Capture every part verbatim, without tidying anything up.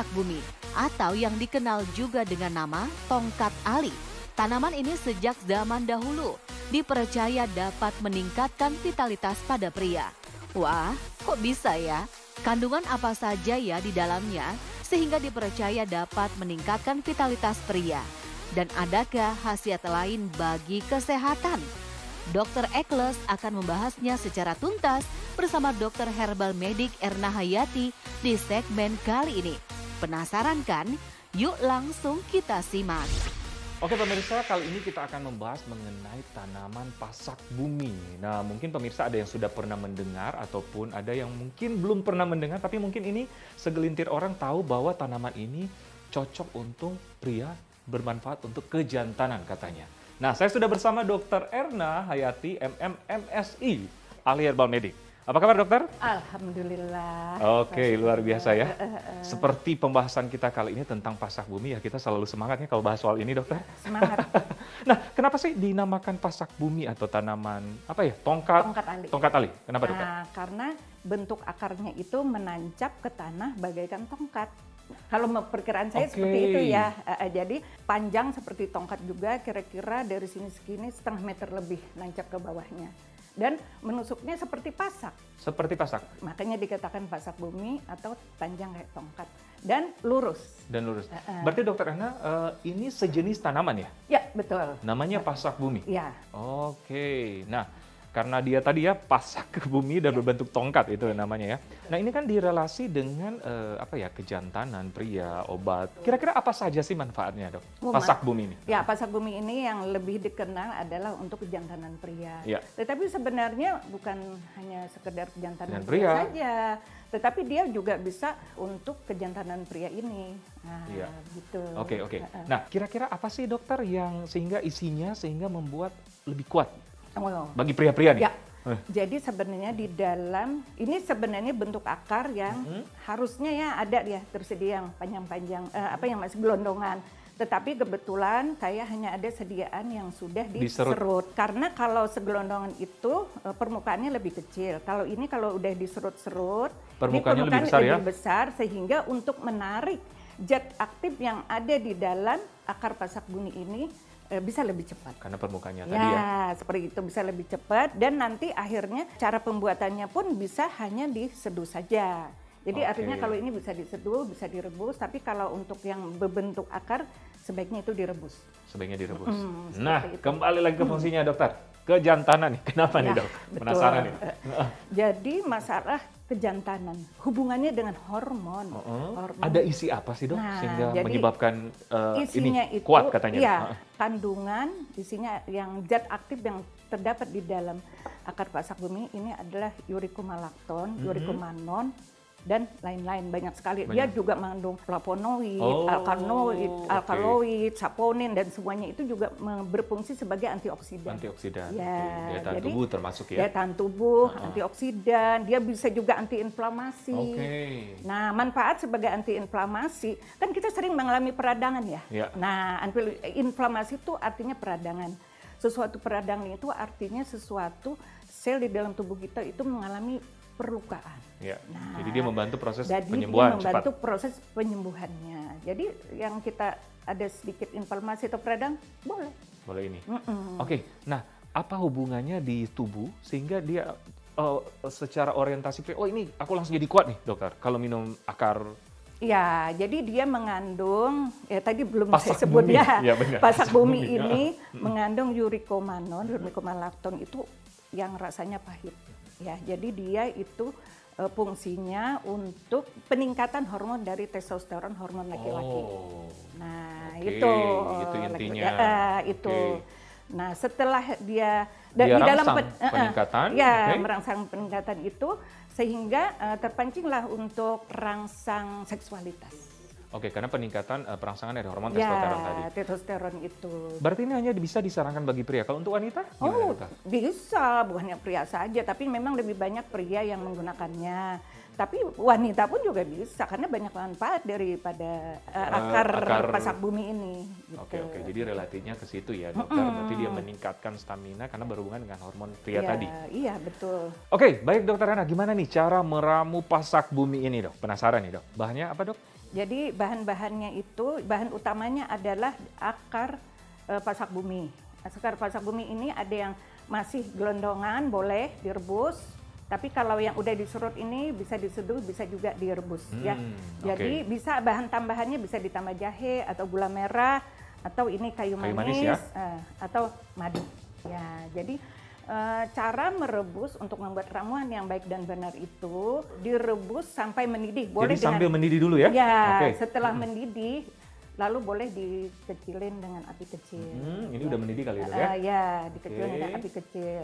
tongkat bumi atau yang dikenal juga dengan nama tongkat ali. Tanaman ini sejak zaman dahulu dipercaya dapat meningkatkan vitalitas pada pria. Wah, kok bisa ya? Kandungan apa saja ya di dalamnya sehingga dipercaya dapat meningkatkan vitalitas pria? Dan adakah khasiat lain bagi kesehatan? dokter Ekles akan membahasnya secara tuntas bersama dokter herbal medik Erna Hayati di segmen kali ini. Penasaran kan? Yuk langsung kita simak. Oke pemirsa, kali ini kita akan membahas mengenai tanaman pasak bumi. Nah, mungkin pemirsa ada yang sudah pernah mendengar ataupun ada yang mungkin belum pernah mendengar, tapi mungkin ini segelintir orang tahu bahwa tanaman ini cocok untuk pria, bermanfaat untuk kejantanan katanya. Nah, saya sudah bersama dokter Erna Hayati, M M M S I, ahli herbal medik. Apa kabar dokter? Alhamdulillah. Oke, luar biasa ya. Seperti pembahasan kita kali ini tentang pasak bumi ya, kita selalu semangatnya kalau bahas soal ini dokter. Semangat. Nah, kenapa sih dinamakan pasak bumi atau tanaman apa ya? Tongkat, tongkat ali. Tongkat ali. Kenapa nah, dokter? Karena bentuk akarnya itu menancap ke tanah bagaikan tongkat. Kalau perkiraan saya okay. seperti itu ya, jadi panjang seperti tongkat juga, kira-kira dari sini segini setengah meter lebih nancap ke bawahnya. Dan menusuknya seperti pasak. Seperti pasak? Makanya dikatakan pasak bumi atau panjang kayak tongkat. Dan lurus. Dan lurus. Uh, Berarti dokter Erna, uh, ini sejenis tanaman ya? Ya, betul. Namanya pasak bumi? Ya. Oke, okay. Nah. Karena dia tadi ya pasak ke bumi dan berbentuk tongkat itu namanya ya. Nah ini kan direlasi dengan eh, apa ya kejantanan pria, obat. Kira-kira apa saja sih manfaatnya dok? Pasak bumi ini. Ya pasak bumi ini yang lebih dikenal adalah untuk kejantanan pria. Ya. Tetapi sebenarnya bukan hanya sekedar kejantanan pria. pria saja, tetapi dia juga bisa untuk kejantanan pria ini. Nah, ya. gitu. Oke oke. Nah kira-kira apa sih dokter yang sehingga isinya sehingga membuat lebih kuat? Oh. Bagi pria-pria nih? Ya. Eh. Jadi sebenarnya di dalam, ini sebenarnya bentuk akar yang mm-hmm. harusnya ya ada ya tersedia yang panjang-panjang, eh, apa yang masih gelondongan. Tetapi kebetulan kayak hanya ada sediaan yang sudah diserut. diserut. Karena kalau segelondongan itu eh, permukaannya lebih kecil. Kalau ini kalau udah diserut-serut, permukaannya lebih besar lebih ya? besar sehingga untuk menarik zat aktif yang ada di dalam akar pasak bumi ini bisa lebih cepat. Karena permukaannya ya, tadi ya? Seperti itu, bisa lebih cepat dan nanti akhirnya cara pembuatannya pun bisa hanya diseduh saja. Jadi okay. artinya kalau ini bisa diseduh, bisa direbus, tapi kalau untuk yang berbentuk akar sebaiknya itu direbus. Sebaiknya direbus. Mm, nah, itu. Kembali lagi ke fungsinya mm. dokter. Kejantanan nih, kenapa ya, nih dok? Penasaran nih. Jadi masalah kejantanan, hubungannya dengan hormon. Oh, oh. hormon. Ada isi apa sih dok nah, sehingga menyebabkan uh, ini itu, kuat katanya? Iya, kandungan isinya yang zat aktif yang terdapat di dalam akar pasak bumi ini adalah eurycomalactone, mm-hmm. eurycomanone, dan lain-lain banyak sekali. Banyak. Dia juga mengandung flavonoid, oh, alkaloid, alkaloid, okay. saponin dan semuanya itu juga berfungsi sebagai antioksidan. Antioksidan. Ya, daya tahan tubuh termasuk ya. Daya tahan tubuh, uh-huh. antioksidan, dia bisa juga antiinflamasi. Okay. Nah, manfaat sebagai antiinflamasi kan kita sering mengalami peradangan ya. ya. Nah, antiinflamasi itu artinya peradangan. Sesuatu peradangan itu artinya sesuatu sel di dalam tubuh kita itu mengalami perlukaan. Ya, nah, jadi dia membantu proses jadi penyembuhan dia membantu cepat. proses penyembuhannya. Jadi yang kita ada sedikit inflamasi atau peradang boleh. Boleh ini. Mm -mm. Oke. Nah, apa hubungannya di tubuh sehingga dia uh, secara orientasi oh ini aku langsung jadi kuat nih, dokter. Kalau minum akar ya, jadi dia mengandung, ya tadi belum pasak saya sebut bumi. ya, ya pasak, pasak bumi, bumi ini ya. mengandung eurycomanone, eurycomalactone itu yang rasanya pahit. Ya, jadi dia itu e, fungsinya untuk peningkatan hormon dari testosteron, hormon laki-laki. Oh, nah, okay. itu, itu intinya. Laki, uh, itu. Okay. Nah, setelah dia, dia di dalam pen, uh, peningkatan, ya okay. merangsang peningkatan itu sehingga uh, terpancinglah untuk rangsang seksualitas. Oke, karena peningkatan uh, perangsangan dari hormon ya, testosteron tadi. testosteron itu. Berarti ini hanya bisa disarankan bagi pria. Kalau untuk wanita? Oh, wanita? Bisa. Bukannya pria saja, tapi memang lebih banyak pria yang menggunakannya. Tapi wanita pun juga bisa, karena banyak manfaat daripada uh, akar, uh, akar pasak bumi ini. Gitu. Oke, oke. Jadi relatifnya ke situ ya, dokter. Mm-hmm. Berarti dia meningkatkan stamina karena berhubungan dengan hormon pria ya, tadi. Iya, betul. Oke, baik dokter Erna. Gimana nih cara meramu pasak bumi ini, dok? Penasaran nih, dok. Bahannya apa, dok? Jadi bahan-bahannya itu, bahan utamanya adalah akar e, pasak bumi. Akar pasak bumi ini ada yang masih gelondongan, boleh direbus. Tapi kalau yang udah diserut ini bisa diseduh, bisa juga direbus hmm, ya. Jadi okay. bisa bahan tambahannya bisa ditambah jahe atau gula merah atau ini kayu, kayu manis, manis ya? uh, atau madu. Ya, jadi uh, cara merebus untuk membuat ramuan yang baik dan benar itu direbus sampai mendidih. Boleh jadi dengan, sambil mendidih dulu ya? Ya, okay. setelah hmm. mendidih lalu boleh dikecilin dengan api kecil. Hmm, ini ya. Udah mendidih kali itu ya? Uh, ya, dikecilin okay. dengan api kecil.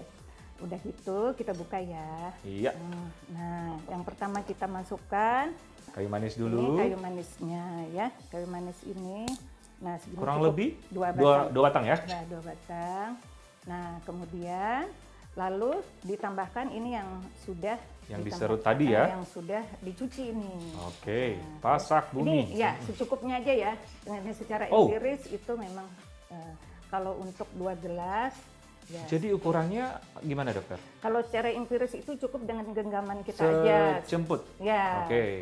Udah gitu kita buka ya. Iya. Nah, yang pertama kita masukkan kayu manis dulu. Ini kayu manisnya ya, kayu manis ini. Nah, kurang lebih dua batang. Dua, dua batang ya. Nah, dua batang. Nah, kemudian lalu ditambahkan ini yang sudah yang diserut tadi ya. Yang sudah dicuci ini. Oke, nah, pasak bumi. Ini ya secukupnya aja ya. Dengan secara oh. empiris itu memang eh, kalau untuk dua gelas. Ya. Jadi ukurannya gimana dokter? Kalau secara empiris itu cukup dengan genggaman kita aja. Sejemput? Ya. Oke. Okay.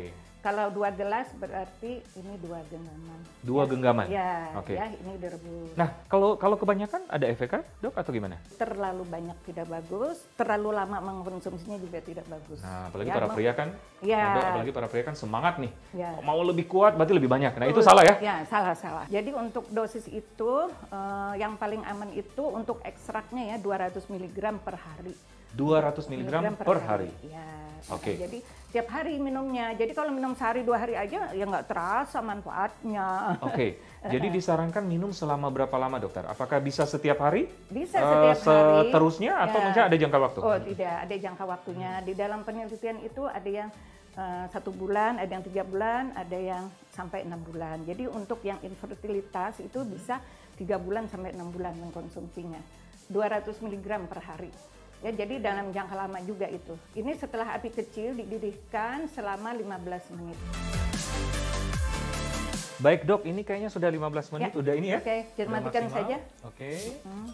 Kalau dua gelas berarti ini dua genggaman. Dua ya. genggaman? Ya. Oke. Okay. Ya, ini direbus. Nah, kalau kalau kebanyakan ada efeknya dok atau gimana? Terlalu banyak tidak bagus, terlalu lama mengkonsumsinya juga tidak bagus. Nah, apalagi ya, para pria kan? Ya. Dok, apalagi para pria kan semangat nih. Ya. Mau lebih kuat berarti lebih banyak. Nah, itu uh, salah ya? Ya, salah-salah. Jadi untuk dosis itu uh, yang paling aman itu untuk ekstraknya ya dua ratus miligram per hari. dua ratus miligram per, per hari? hari. Ya. Oke. Okay. Jadi tiap hari minumnya. Jadi kalau minum sehari dua hari aja ya nggak terasa manfaatnya. Oke. Okay. Jadi disarankan minum selama berapa lama dokter? Apakah bisa setiap hari? Bisa setiap uh, hari. Seterusnya atau ya. mungkin ada jangka waktu? Oh tidak, ada jangka waktunya. Di dalam penelitian itu ada yang uh, satu bulan, ada yang tiga bulan, ada yang sampai enam bulan. Jadi untuk yang infertilitas itu bisa tiga bulan sampai enam bulan mengkonsumsinya. dua ratus miligram per hari. Ya, jadi dalam jangka lama juga itu. Ini setelah api kecil dididihkan selama lima belas menit. Baik dok, ini kayaknya sudah lima belas menit ya. udah ini ya. Oke, okay. matikan saja. Oke. Okay. Hmm. Oke,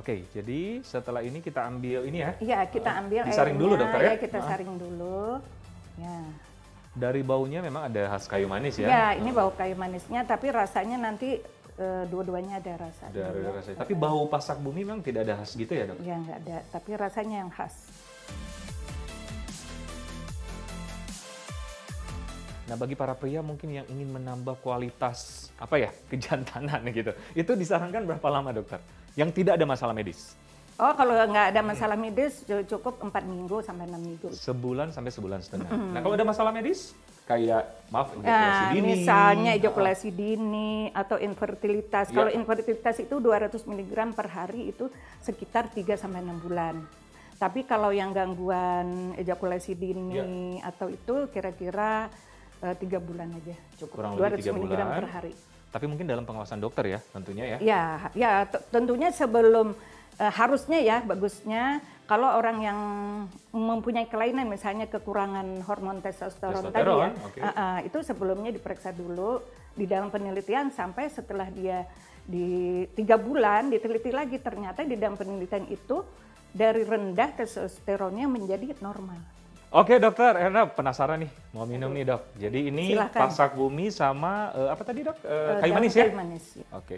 okay, jadi setelah ini kita ambil ini ya. Iya, kita ambil disaring airnya, dulu dokter ya. Ya kita nah. saring dulu. Ya. Dari baunya memang ada khas kayu manis ya. Ya, ini bau kayu manisnya tapi rasanya nanti dua-duanya ada rasa. Ada, ada rasanya. Tapi bau pasak bumi memang tidak ada khas gitu ya dok? Ya nggak ada, tapi rasanya yang khas. Nah bagi para pria mungkin yang ingin menambah kualitas apa ya kejantanan gitu, itu disarankan berapa lama dokter? Yang tidak ada masalah medis? Oh kalau nggak ada masalah medis cukup empat minggu sampai enam minggu. Sebulan sampai sebulan setengah. Mm-hmm. Nah kalau ada masalah medis? Kayak maaf ejakulasi nah, dini. Misalnya ejakulasi nah. dini atau infertilitas. Ya. Kalau infertilitas itu dua ratus miligram per hari itu sekitar tiga sampai enam bulan. Tapi kalau yang gangguan ejakulasi dini ya. atau itu kira-kira tiga bulan aja cukup. Kurang lebih dua ratus miligram per hari. Tapi mungkin dalam pengawasan dokter ya tentunya ya. Ya, ya tentunya sebelum e, harusnya ya bagusnya kalau orang yang mempunyai kelainan misalnya kekurangan hormon testosteron, testosteron tadi ya, okay. uh, uh, itu sebelumnya diperiksa dulu di dalam penelitian sampai setelah dia di tiga bulan diteliti lagi ternyata di dalam penelitian itu dari rendah testosteronnya menjadi normal. Oke dokter, Erna penasaran nih mau minum nih dok. Jadi ini Silahkan. pasak bumi sama uh, apa tadi dok? Uh, kayu manis ya? Kayu manis ya. Oke.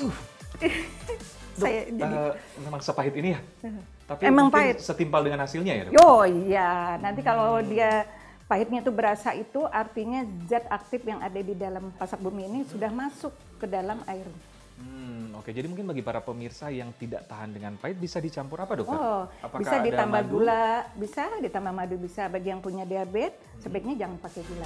Uh. Dok, Saya jadi... uh, memang sepahit ini ya? Tapi Emang pahit. Setimpal dengan hasilnya ya dok? Oh iya, nanti kalau hmm. dia pahitnya itu berasa itu artinya zat aktif yang ada di dalam pasak bumi ini sudah masuk ke dalam air. Hmm, Oke, okay. jadi mungkin bagi para pemirsa yang tidak tahan dengan pahit bisa dicampur apa dokter? Oh, Apakah bisa ditambah madu? Gula, bisa ditambah madu bisa. Bagi yang punya diabetes hmm. sebaiknya jangan pakai gula.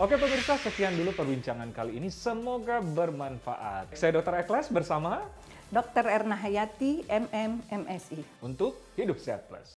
Oke pemirsa, sekian dulu perbincangan kali ini. Semoga bermanfaat. Saya dokter Ekles bersama dokter Erna Hayati, M M M S I. Untuk Hidup Sehat Plus.